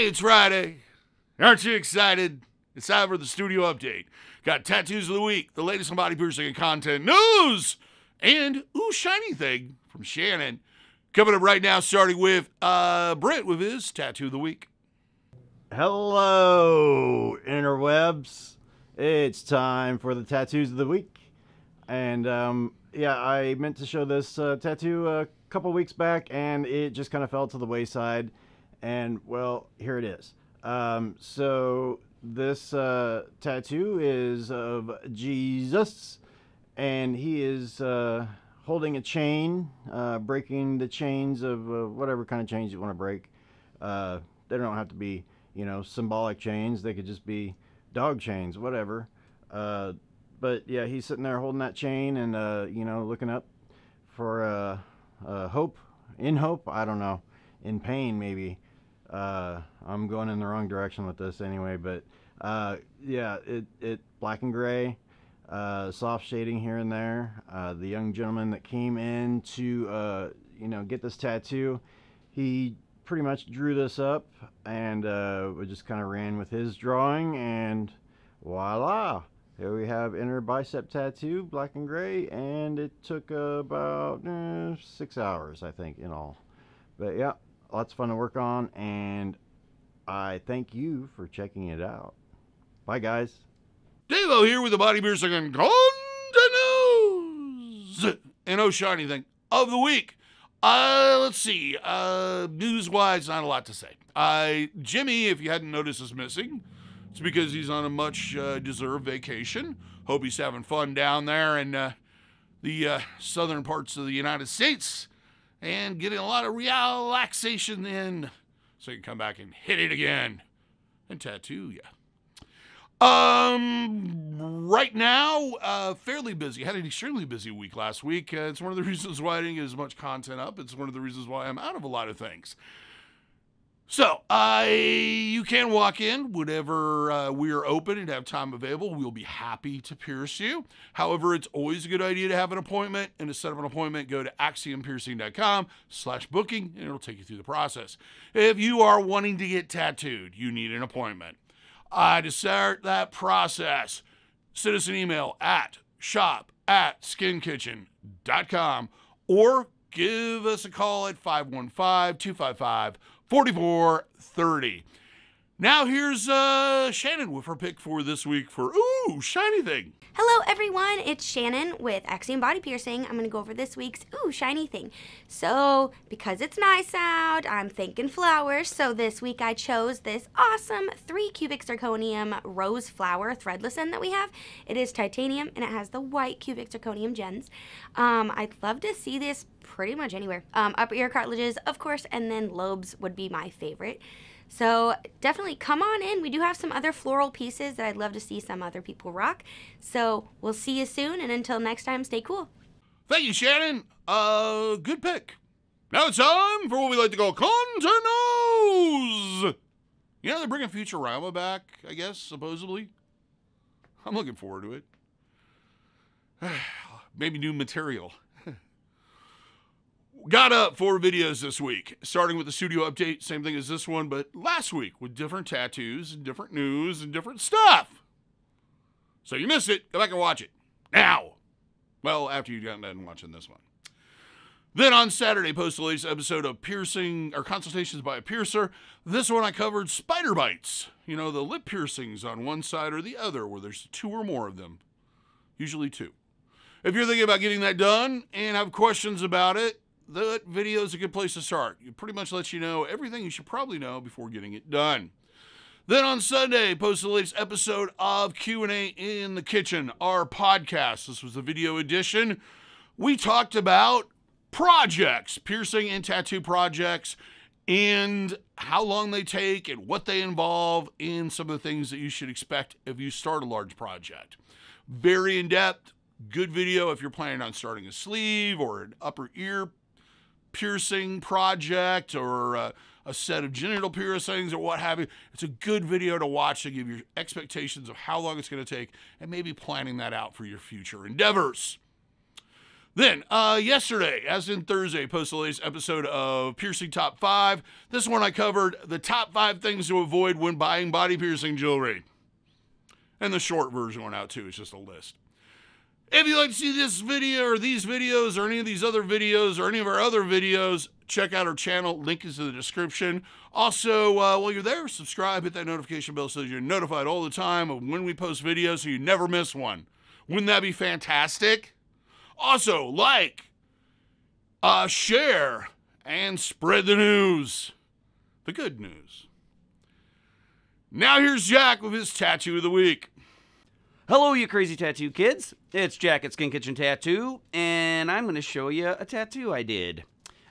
Hey, it's Friday. Aren't you excited? It's time for the studio update. Got tattoos of the week, the latest on body piercing and content news, and ooh, shiny thing from Shannon. Coming up right now, starting with Brent with his tattoo of the week. Hello, interwebs. It's time for the tattoos of the week. And yeah, I meant to show this tattoo a couple weeks back, and it just kind of fell to the wayside. And well, here it is. So this tattoo is of Jesus, and he is holding a chain, breaking the chains of whatever kind of chains you want to break. They don't have to be, you know, symbolic chains. They could just be dog chains, whatever. But yeah, he's sitting there holding that chain and, you know, looking up for hope, in hope, I don't know, in pain maybe. I'm going in the wrong direction with this anyway, but yeah, it black and gray, soft shading here and there. The young gentleman that came in to you know, get this tattoo, he pretty much drew this up, and we just kind of ran with his drawing, and voila, here we have inner bicep tattoo, black and gray, and it took about 6 hours, I think, in all. But yeah, lots of fun to work on, and I thank you for checking it out. Bye, guys. DaVo here with the Body Piercing and Content News. And oh, shiny thing of the week. Let's see. News-wise, not a lot to say. Jimmy, if you hadn't noticed, is missing. It's because he's on a much-deserved vacation. Hope he's having fun down there in the southern parts of the United States, and getting a lot of relaxation in, so you can come back and hit it again and tattoo you. Right now, fairly busy. I had an extremely busy week last week. It's one of the reasons why I didn't get as much content up. It's one of the reasons why I'm out of a lot of things. So, you can walk in whenever we are open and have time available. We'll be happy to pierce you. However, it's always a good idea to have an appointment. And to set up an appointment, go to axiompiercing.com/booking, and it'll take you through the process. If you are wanting to get tattooed, you need an appointment. To start that process, send us an email at shop@skinkitchen.com, or give us a call at 515-255-4430. Now here's Shannon with her pick for this week for ooh, shiny thing. Hello everyone, it's Shannon with Axiom Body Piercing. I'm gonna go over this week's ooh, shiny thing. So because it's nice out, I'm thinking flowers. So this week I chose this awesome 3 cubic zirconium rose flower threadless end that we have. It is titanium and it has the white cubic zirconium gems. I'd love to see this pretty much anywhere. Upper ear cartilages, of course, and then lobes would be my favorite. So definitely come on in. We do have some other floral pieces that I'd love to see some other people rock. So we'll see you soon, and until next time, stay cool. Thank you, Shannon. Good pick. Now it's time for what we like to call content news. You know, they're bringing Futurama back, I guess, supposedly. I'm looking forward to it. Maybe new material. Got up 4 videos this week, starting with the studio update, same thing as this one, but last week with different tattoos and different news and different stuff. So you missed it, go back and watch it now. Well, after you've gotten done watching this one. Then on Saturday, post the latest episode of Piercing, or Consultations by a Piercer. This one I covered spider bites. You know, the lip piercings on one side or the other, where there's 2 or more of them, usually 2. If you're thinking about getting that done and have questions about it, that video is a good place to start. It pretty much lets you know everything you should probably know before getting it done. Then on Sunday, post the latest episode of Q&A in the Kitchen, our podcast. This was the video edition. We talked about projects, piercing and tattoo projects, and how long they take and what they involve, and some of the things that you should expect if you start a large project. Very in-depth, good video if you're planning on starting a sleeve or an upper ear piercing project, or a set of genital piercings, or what have you. It's a good video to watch to give your expectations of how long it's going to take, and maybe planning that out for your future endeavors. Then, yesterday, as in Thursday, posted the latest episode of Piercing Top 5. This one I covered the top 5 things to avoid when buying body piercing jewelry. And the short version went out too, it's just a list. If you'd like to see this video or these videos or any of these other videos or any of our other videos, check out our channel. Link is in the description. Also, while you're there, subscribe, hit that notification bell so you're notified all the time of when we post videos so you never miss one. Wouldn't that be fantastic? Also, like, share, and spread the news. The good news. Now here's Jack with his Tattoo of the Week. Hello, you crazy tattoo kids. It's Jack at Skin Kitchen Tattoo, and I'm going to show you a tattoo I did.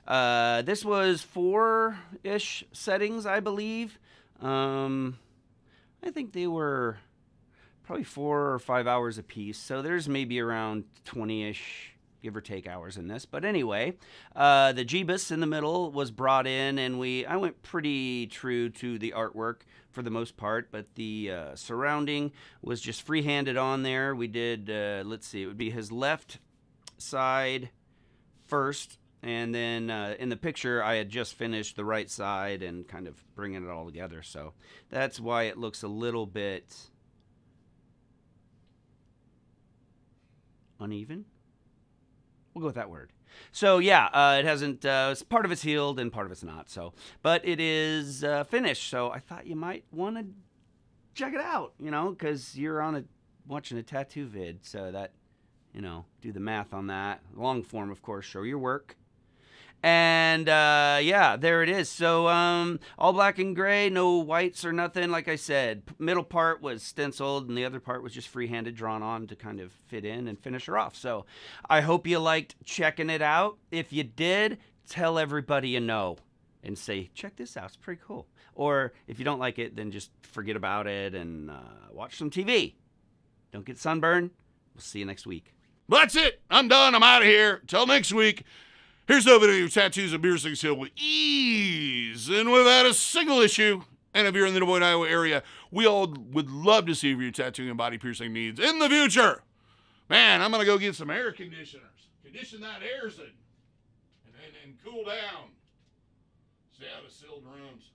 This was 4-ish settings, I believe. I think they were probably 4 or 5 hours a piece, so there's maybe around 20-ish, give or take, hours in this. But anyway, the Jeebus in the middle was brought in, and I went pretty true to the artwork for the most part, but the surrounding was just free-handed on there. We did, let's see, it would be his left side first, and then in the picture, I had just finished the right side and kind of bringing it all together, so that's why it looks a little bit uneven. We'll go with that word. So yeah, it hasn't, part of it's healed and part of it's not. So, but it is finished. So I thought you might want to check it out, you know, because you're watching a tattoo vid. So that, you know, do the math on that. Long form, of course, show your work. And yeah, there it is. So all black and gray, no whites or nothing. Like I said, middle part was stenciled and the other part was just free-handed drawn on to kind of fit in and finish her off. So I hope you liked checking it out. If you did, tell everybody you know and say, check this out, it's pretty cool. Or if you don't like it, then just forget about it and watch some TV. Don't get sunburned. We'll see you next week. Well, that's it. I'm done. I'm out of here. Till next week. Here's hoping your tattoos and piercings heal with ease and without a single issue. And if you're in the Des Moines, Iowa area, we all would love to see your tattooing and body piercing needs in the future. Man, I'm going to go get some air conditioners. Condition that airs in and cool down. Stay out of sealed rooms.